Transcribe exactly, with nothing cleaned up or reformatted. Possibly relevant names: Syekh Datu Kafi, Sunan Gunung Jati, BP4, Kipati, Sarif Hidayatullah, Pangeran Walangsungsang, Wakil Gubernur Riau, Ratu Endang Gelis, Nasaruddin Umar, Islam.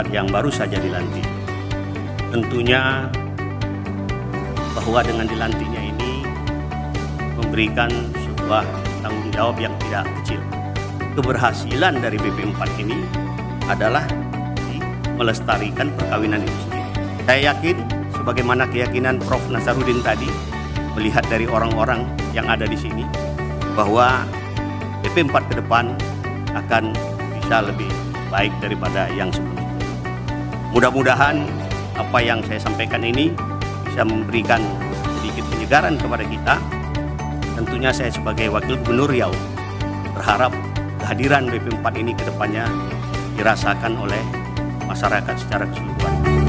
empat yang baru saja dilantik. Tentunya bahwa dengan dilantiknya ini memberikan sebuah tanggung jawab yang tidak kecil. Keberhasilan dari B P empat ini adalah melestarikan perkawinan itu sendiri. Saya yakin, sebagaimana keyakinan Profesor Nasaruddin tadi, melihat dari orang-orang yang ada di sini, bahwa B P empat ke depan akan bisa lebih baik daripada yang sebelumnya. Mudah-mudahan apa yang saya sampaikan ini bisa memberikan sedikit penyegaran kepada kita. Tentunya saya sebagai Wakil Gubernur Riau berharap kehadiran B P empat ini ke depannya dirasakan oleh masyarakat secara keseluruhan.